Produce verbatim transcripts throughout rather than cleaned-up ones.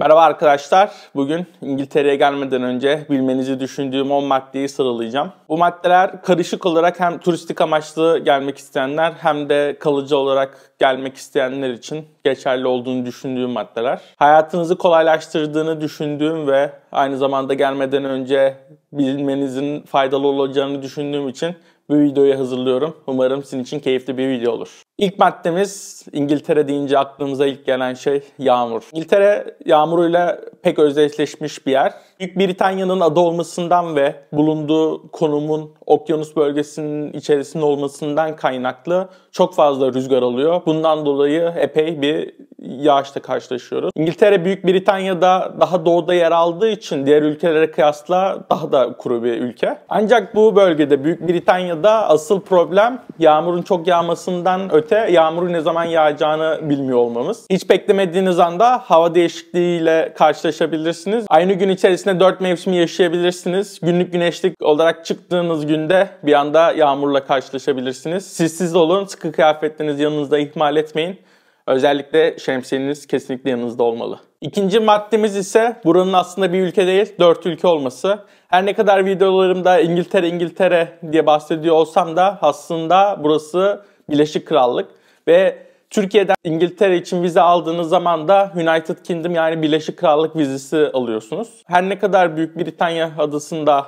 Merhaba arkadaşlar. Bugün İngiltere'ye gelmeden önce bilmenizi düşündüğüm on maddeyi sıralayacağım. Bu maddeler karışık olarak hem turistik amaçlı gelmek isteyenler hem de kalıcı olarak gelmek isteyenler için geçerli olduğunu düşündüğüm maddeler. Hayatınızı kolaylaştırdığını düşündüğüm ve aynı zamanda gelmeden önce bilmenizin faydalı olacağını düşündüğüm için bu videoyu hazırlıyorum. Umarım sizin için keyifli bir video olur. İlk maddemiz, İngiltere deyince aklımıza ilk gelen şey yağmur. İngiltere yağmuruyla pek özdeşleşmiş bir yer. Büyük Britanya'nın adı olmasından ve bulunduğu konumun okyanus bölgesinin içerisinde olmasından kaynaklı çok fazla rüzgar alıyor. Bundan dolayı epey bir yağışla karşılaşıyoruz. İngiltere Büyük Britanya'da daha doğuda yer aldığı için diğer ülkelere kıyasla daha da kuru bir ülke. Ancak bu bölgede, Büyük Britanya'da asıl problem yağmurun çok yağmasından öte yağmurun ne zaman yağacağını bilmiyor olmamız. Hiç beklemediğiniz anda hava değişikliğiyle karşılaşabilirsiniz. Aynı gün içerisinde dört mevsimi yaşayabilirsiniz. Günlük güneşlik olarak çıktığınız günde bir anda yağmurla karşılaşabilirsiniz. Sessiz olun, sıkı kıyafetlerinizi yanınızda ihmal etmeyin. Özellikle şemsiyeniz kesinlikle yanınızda olmalı. İkinci maddemiz ise buranın aslında bir ülke değil, dört ülke olması. Her ne kadar videolarımda İngiltere, İngiltere diye bahsediyor olsam da aslında burası Birleşik Krallık ve Türkiye'den İngiltere için vize aldığınız zaman da United Kingdom yani Birleşik Krallık vizesi alıyorsunuz. Her ne kadar Büyük Britanya adasında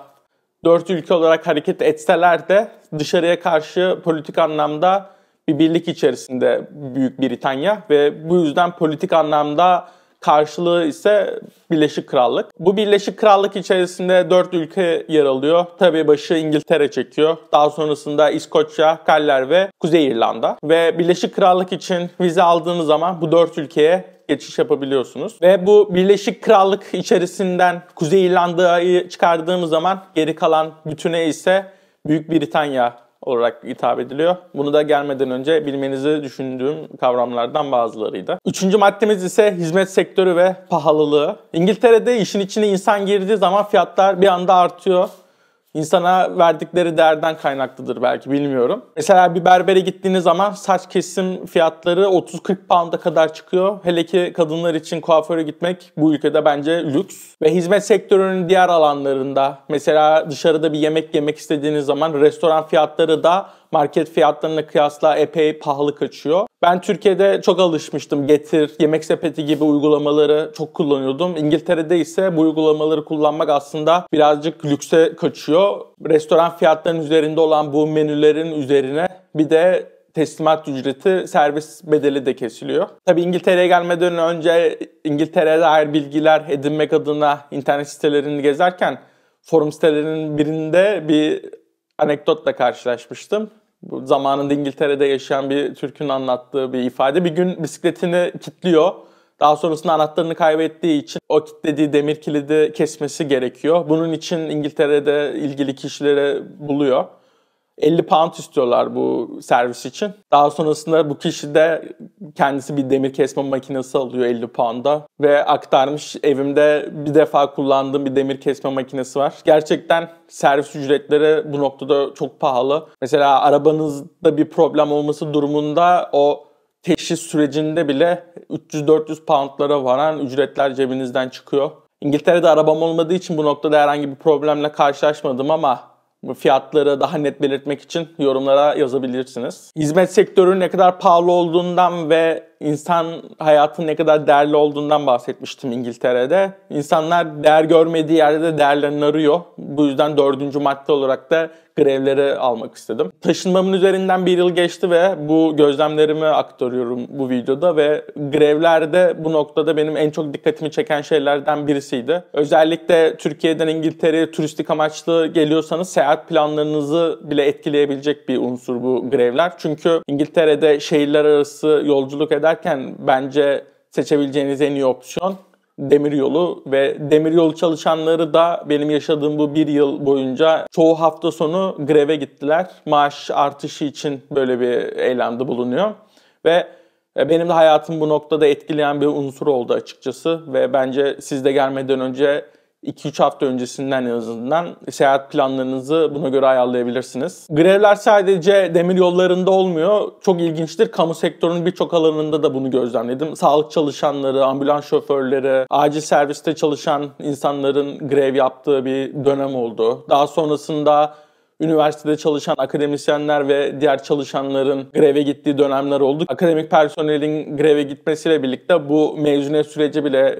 dört ülke olarak hareket etseler de dışarıya karşı politik anlamda bir birlik içerisinde Büyük Britanya ve bu yüzden politik anlamda karşılığı ise Birleşik Krallık. Bu Birleşik Krallık içerisinde dört ülke yer alıyor. Tabii başı İngiltere çekiyor. Daha sonrasında İskoçya, Galler ve Kuzey İrlanda. Ve Birleşik Krallık için vize aldığınız zaman bu dört ülkeye geçiş yapabiliyorsunuz. Ve bu Birleşik Krallık içerisinden Kuzey İrlanda'yı çıkardığımız zaman geri kalan bütüne ise Büyük Britanya olarak hitap ediliyor. Bunu da gelmeden önce bilmenizi düşündüğüm kavramlardan bazılarıydı. Üçüncü maddemiz ise hizmet sektörü ve pahalılığı. İngiltere'de işin içine insan girdiği zaman fiyatlar bir anda artıyor. İnsana verdikleri değerden kaynaklıdır belki, bilmiyorum. Mesela bir berbere gittiğiniz zaman saç kesim fiyatları otuz kırk pound'a kadar çıkıyor. Hele ki kadınlar için kuaföre gitmek bu ülkede bence lüks. Ve hizmet sektörünün diğer alanlarında mesela dışarıda bir yemek yemek istediğiniz zaman restoran fiyatları da market fiyatlarına kıyasla epey pahalı kaçıyor. Ben Türkiye'de çok alışmıştım. Getir, Yemek Sepeti gibi uygulamaları çok kullanıyordum. İngiltere'de ise bu uygulamaları kullanmak aslında birazcık lükse kaçıyor. Restoran fiyatlarının üzerinde olan bu menülerin üzerine bir de teslimat ücreti, servis bedeli de kesiliyor. Tabii İngiltere'ye gelmeden önce İngiltere'ye dair bilgiler edinmek adına internet sitelerini gezerken forum sitelerinin birinde bir anekdotla karşılaşmıştım. Bu zamanında İngiltere'de yaşayan bir Türk'ün anlattığı bir ifade. Bir gün bisikletini kilitliyor. Daha sonrasında anahtarını kaybettiği için o kilitlediği demir kilidi kesmesi gerekiyor. Bunun için İngiltere'de ilgili kişileri buluyor. elli pound istiyorlar bu servis için. Daha sonrasında bu kişi de kendisi bir demir kesme makinesi alıyor elli pound'a ve aktarmış, evimde bir defa kullandığım bir demir kesme makinesi var. Gerçekten servis ücretleri bu noktada çok pahalı. Mesela arabanızda bir problem olması durumunda o teşhis sürecinde bile üç yüz dört yüz pound'lara varan ücretler cebinizden çıkıyor. İngiltere'de arabam olmadığı için bu noktada herhangi bir problemle karşılaşmadım ama bu fiyatları daha net belirtmek için yorumlara yazabilirsiniz. Hizmet sektörünün ne kadar pahalı olduğundan ve insan hayatının ne kadar değerli olduğundan bahsetmiştim İngiltere'de. İnsanlar değer görmediği yerde de değerlerini arıyor. Bu yüzden dördüncü madde olarak da grevleri almak istedim. Taşınmamın üzerinden bir yıl geçti ve bu gözlemlerimi aktarıyorum bu videoda ve grevler de bu noktada benim en çok dikkatimi çeken şeylerden birisiydi. Özellikle Türkiye'den İngiltere'ye turistik amaçlı geliyorsanız seyahat planlarınızı bile etkileyebilecek bir unsur bu grevler. Çünkü İngiltere'de şehirler arası yolculuk ederken bence seçebileceğiniz en iyi opsiyon demiryolu ve demiryolu çalışanları da benim yaşadığım bu bir yıl boyunca çoğu hafta sonu greve gittiler. Maaş artışı için böyle bir eylemde bulunuyor ve benim de hayatım bu noktada etkileyen bir unsur oldu açıkçası ve bence siz de gelmeden önce iki üç hafta öncesinden en azından seyahat planlarınızı buna göre ayarlayabilirsiniz. Grevler sadece demir yollarında olmuyor. Çok ilginçtir. Kamu sektörünün birçok alanında da bunu gözlemledim. Sağlık çalışanları, ambulans şoförleri, acil serviste çalışan insanların grev yaptığı bir dönem oldu. Daha sonrasında üniversitede çalışan akademisyenler ve diğer çalışanların greve gittiği dönemler oldu. Akademik personelin greve gitmesiyle birlikte bu mezuniyet süreci bile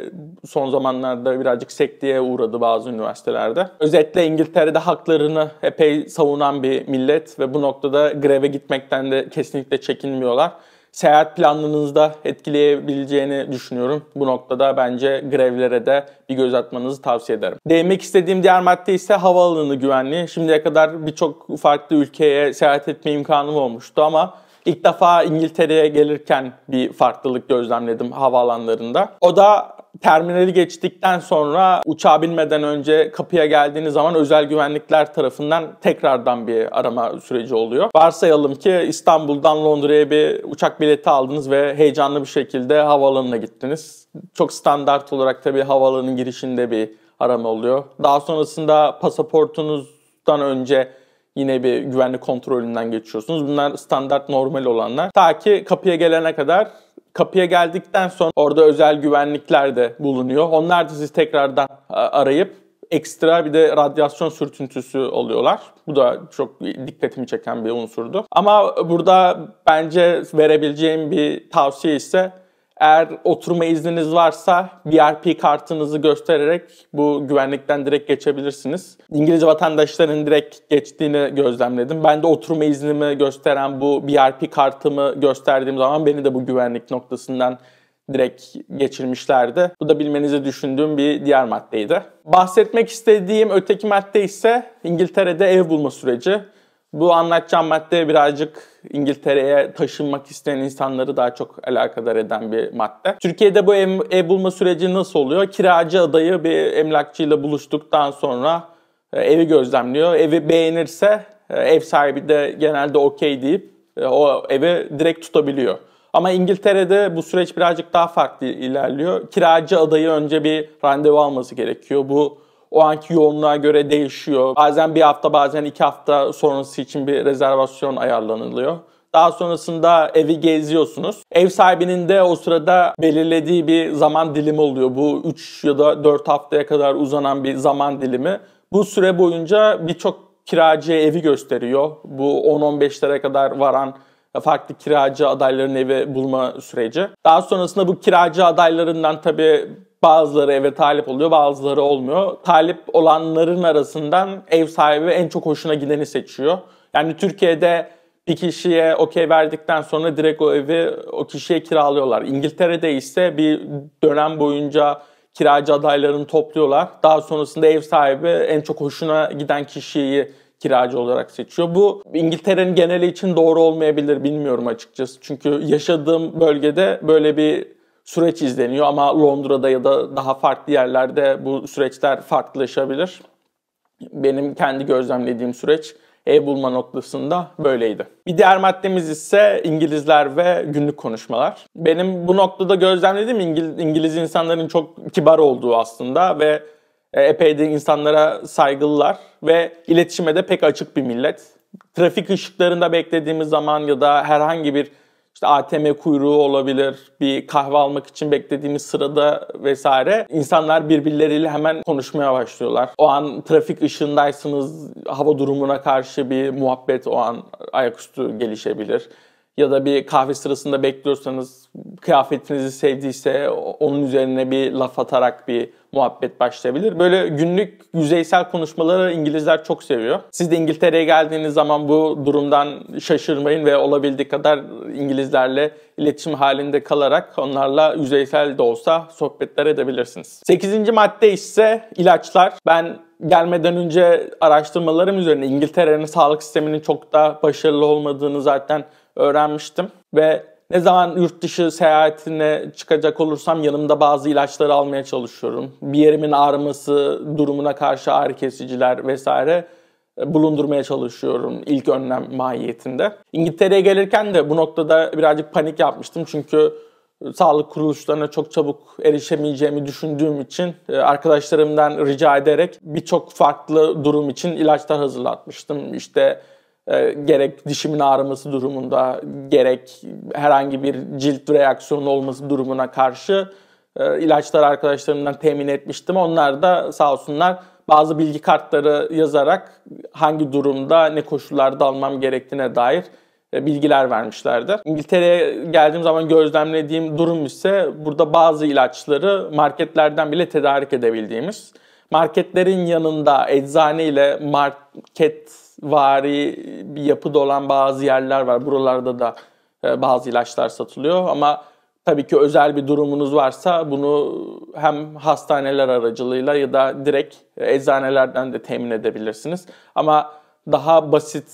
son zamanlarda birazcık sekteye uğradı bazı üniversitelerde. Özetle İngiltere'de haklarını epey savunan bir millet ve bu noktada greve gitmekten de kesinlikle çekinmiyorlar. Seyahat planlarınızı da etkileyebileceğini düşünüyorum. Bu noktada bence grevlere de bir göz atmanızı tavsiye ederim. Değinmek istediğim diğer madde ise havaalanı güvenliği. Şimdiye kadar birçok farklı ülkeye seyahat etme imkanım olmuştu ama ilk defa İngiltere'ye gelirken bir farklılık gözlemledim havaalanlarında. O da terminali geçtikten sonra uçağa binmeden önce kapıya geldiğiniz zaman özel güvenlikler tarafından tekrardan bir arama süreci oluyor. Varsayalım ki İstanbul'dan Londra'ya bir uçak bileti aldınız ve heyecanlı bir şekilde havaalanına gittiniz. Çok standart olarak tabii havaalanının girişinde bir arama oluyor. Daha sonrasında pasaportunuzdan önce yine bir güvenlik kontrolünden geçiyorsunuz. Bunlar standart normal olanlar. Ta ki kapıya gelene kadar. Kapıya geldikten sonra orada özel güvenlikler de bulunuyor. Onlar da sizi tekrardan arayıp ekstra bir de radyasyon sürtüntüsü oluyorlar. Bu da çok dikkatimi çeken bir unsurdu. Ama burada bence verebileceğim bir tavsiye ise eğer oturma izniniz varsa B R P kartınızı göstererek bu güvenlikten direkt geçebilirsiniz. İngilizce vatandaşların direkt geçtiğini gözlemledim. Ben de oturma iznimi gösteren bu B R P kartımı gösterdiğim zaman beni de bu güvenlik noktasından direkt geçirmişlerdi. Bu da bilmenizi düşündüğüm bir diğer maddeydi. Bahsetmek istediğim öteki madde ise İngiltere'de ev bulma süreci. Bu anlatacağım madde birazcık İngiltere'ye taşınmak isteyen insanları daha çok alakadar eden bir madde. Türkiye'de bu ev, ev bulma süreci nasıl oluyor? Kiracı adayı bir emlakçıyla buluştuktan sonra evi gözlemliyor. Evi beğenirse ev sahibi de genelde okey deyip o evi direkt tutabiliyor. Ama İngiltere'de bu süreç birazcık daha farklı ilerliyor. Kiracı adayı önce bir randevu alması gerekiyor. Bu o anki yoğunluğa göre değişiyor. Bazen bir hafta bazen iki hafta sonrası için bir rezervasyon ayarlanılıyor. Daha sonrasında evi geziyorsunuz. Ev sahibinin de o sırada belirlediği bir zaman dilimi oluyor. Bu üç ya da dört haftaya kadar uzanan bir zaman dilimi. Bu süre boyunca birçok kiracıya evi gösteriyor. Bu on on beş liraya kadar varan farklı kiracı adaylarının evi bulma süreci. Daha sonrasında bu kiracı adaylarından tabii bazıları eve talip oluyor, bazıları olmuyor. Talip olanların arasından ev sahibi en çok hoşuna gideni seçiyor. Yani Türkiye'de bir kişiye okey verdikten sonra direkt o evi o kişiye kiralıyorlar. İngiltere'de ise bir dönem boyunca kiracı adaylarını topluyorlar. Daha sonrasında ev sahibi en çok hoşuna giden kişiyi kiracı olarak seçiyor. Bu İngiltere'nin geneli için doğru olmayabilir, bilmiyorum açıkçası. Çünkü yaşadığım bölgede böyle bir süreç izleniyor ama Londra'da ya da daha farklı yerlerde bu süreçler farklılaşabilir. Benim kendi gözlemlediğim süreç ev bulma noktasında böyleydi. Bir diğer maddemiz ise İngilizler ve günlük konuşmalar. Benim bu noktada gözlemlediğim İngiliz, İngiliz insanların çok kibar olduğu aslında ve epey de insanlara saygılılar ve iletişime de pek açık bir millet. Trafik ışıklarında beklediğimiz zaman ya da herhangi bir İşte A T M kuyruğu olabilir, bir kahve almak için beklediğimiz sırada vesaire. İnsanlar birbirleriyle hemen konuşmaya başlıyorlar. O an trafik ışığındaysınız, hava durumuna karşı bir muhabbet o an ayaküstü gelişebilir. Ya da bir kahve sırasında bekliyorsanız, kıyafetinizi sevdiyse onun üzerine bir laf atarak bir muhabbet başlayabilir. Böyle günlük yüzeysel konuşmaları İngilizler çok seviyor. Siz de İngiltere'ye geldiğiniz zaman bu durumdan şaşırmayın ve olabildiği kadar İngilizlerle iletişim halinde kalarak onlarla yüzeysel de olsa sohbetler edebilirsiniz. sekizinci madde ise ilaçlar. Ben gelmeden önce araştırmalarım üzerine İngiltere'nin sağlık sisteminin çok da başarılı olmadığını zaten öğrenmiştim ve ne zaman yurt dışı seyahatine çıkacak olursam yanımda bazı ilaçları almaya çalışıyorum. Bir yerimin ağrıması durumuna karşı ağrı kesiciler vesaire bulundurmaya çalışıyorum ilk önlem mahiyetinde. İngiltere'ye gelirken de bu noktada birazcık panik yapmıştım çünkü sağlık kuruluşlarına çok çabuk erişemeyeceğimi düşündüğüm için arkadaşlarımdan rica ederek birçok farklı durum için ilaçlar hazırlatmıştım. İşte gerek dişimin ağrıması durumunda, gerek herhangi bir cilt reaksiyonu olması durumuna karşı ilaçları arkadaşlarımdan temin etmiştim. Onlar da sağ olsunlar bazı bilgi kartları yazarak hangi durumda, ne koşullarda almam gerektiğine dair bilgiler vermişlerdi. İngiltere'ye geldiğim zaman gözlemlediğim durum ise burada bazı ilaçları marketlerden bile tedarik edebildiğimiz, marketlerin yanında eczane ile marketvari bir yapıda olan bazı yerler var. Buralarda da bazı ilaçlar satılıyor ama tabii ki özel bir durumunuz varsa bunu hem hastaneler aracılığıyla ya da direkt eczanelerden de temin edebilirsiniz. Ama daha basit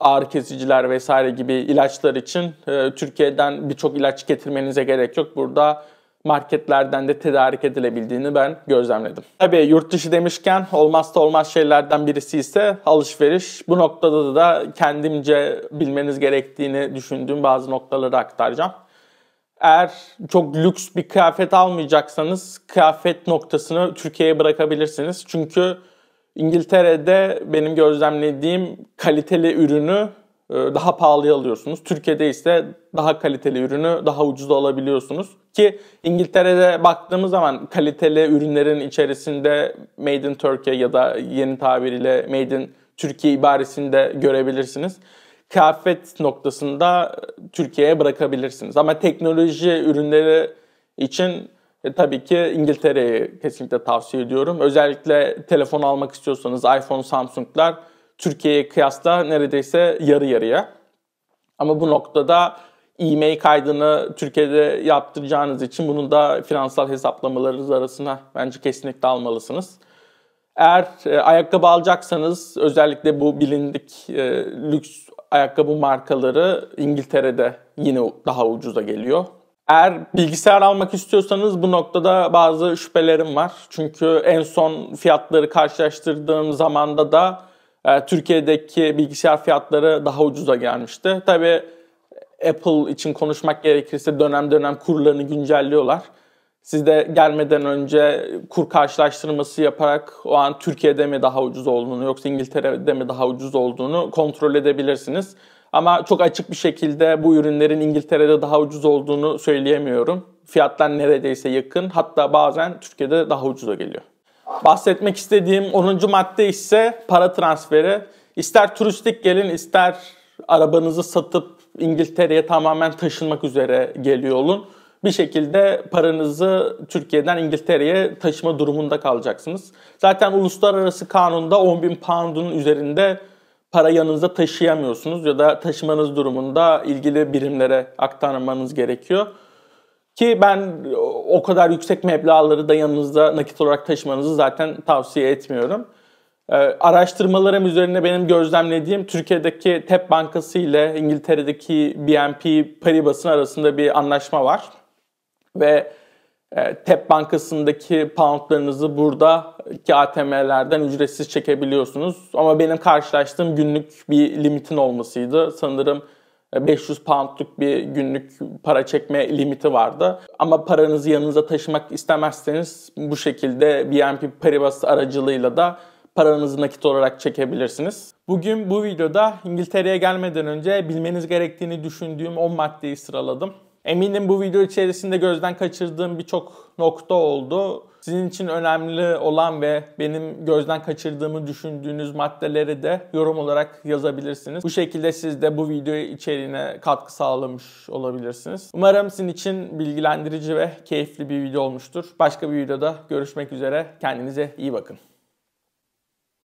ağrı kesiciler vesaire gibi ilaçlar için e, Türkiye'den birçok ilaç getirmenize gerek yok. Burada marketlerden de tedarik edilebildiğini ben gözlemledim. Tabii yurt dışı demişken olmazsa olmaz şeylerden birisi ise alışveriş. Bu noktada da kendimce bilmeniz gerektiğini düşündüğüm bazı noktaları aktaracağım. Eğer çok lüks bir kıyafet almayacaksanız kıyafet noktasını Türkiye'ye bırakabilirsiniz. Çünkü İngiltere'de benim gözlemlediğim kaliteli ürünü daha pahalıya alıyorsunuz. Türkiye'de ise daha kaliteli ürünü daha ucuza alabiliyorsunuz. Ki İngiltere'de baktığımız zaman kaliteli ürünlerin içerisinde Made in Turkey ya da yeni tabiriyle Made in Türkiye ibaresini de görebilirsiniz. Kıyafet noktasında Türkiye'ye bırakabilirsiniz. Ama teknoloji ürünleri için E, tabii ki İngiltere'yi kesinlikle tavsiye ediyorum. Özellikle telefon almak istiyorsanız iPhone, Samsung'lar Türkiye'ye kıyasla neredeyse yarı yarıya. Ama bu noktada IMEI kaydını Türkiye'de yaptıracağınız için bunun da finansal hesaplamalarınız arasına bence kesinlikle almalısınız. Eğer e, ayakkabı alacaksanız özellikle bu bilindik e, lüks ayakkabı markaları İngiltere'de yine daha ucuza geliyor. Eğer bilgisayar almak istiyorsanız bu noktada bazı şüphelerim var. Çünkü en son fiyatları karşılaştırdığım zamanda da e, Türkiye'deki bilgisayar fiyatları daha ucuza gelmişti. Tabii Apple için konuşmak gerekirse dönem dönem kurlarını güncelliyorlar. Siz de gelmeden önce kur karşılaştırması yaparak o an Türkiye'de mi daha ucuz olduğunu yoksa İngiltere'de mi daha ucuz olduğunu kontrol edebilirsiniz. Ama çok açık bir şekilde bu ürünlerin İngiltere'de daha ucuz olduğunu söyleyemiyorum. Fiyatlar neredeyse yakın. Hatta bazen Türkiye'de daha ucuza geliyor. Bahsetmek istediğim onuncu madde ise para transferi. İster turistik gelin, ister arabanızı satıp İngiltere'ye tamamen taşınmak üzere geliyor olun. Bir şekilde paranızı Türkiye'den İngiltere'ye taşıma durumunda kalacaksınız. Zaten uluslararası kanunda on bin pound'un üzerinde para yanınızda taşıyamıyorsunuz ya da taşımanız durumunda ilgili birimlere aktarmanız gerekiyor. Ki ben o kadar yüksek meblağları da yanınızda nakit olarak taşımanızı zaten tavsiye etmiyorum. Ee, araştırmalarım üzerine benim gözlemlediğim Türkiye'deki T E B Bankası ile İngiltere'deki B N P Paribas'ın arasında bir anlaşma var. Ve e, T E B Bankası'ndaki poundlarınızı buradaki A T M'lerden ücretsiz çekebiliyorsunuz. Ama benim karşılaştığım günlük bir limitin olmasıydı. Sanırım beş yüz poundluk bir günlük para çekme limiti vardı. Ama paranızı yanınıza taşımak istemezseniz bu şekilde B N P Paribas aracılığıyla da paranızı nakit olarak çekebilirsiniz. Bugün bu videoda İngiltere'ye gelmeden önce bilmeniz gerektiğini düşündüğüm on maddeyi sıraladım. Eminim bu video içerisinde gözden kaçırdığım birçok nokta oldu. Sizin için önemli olan ve benim gözden kaçırdığımı düşündüğünüz maddeleri de yorum olarak yazabilirsiniz. Bu şekilde siz de bu video içeriğine katkı sağlamış olabilirsiniz. Umarım sizin için bilgilendirici ve keyifli bir video olmuştur. Başka bir videoda görüşmek üzere. Kendinize iyi bakın.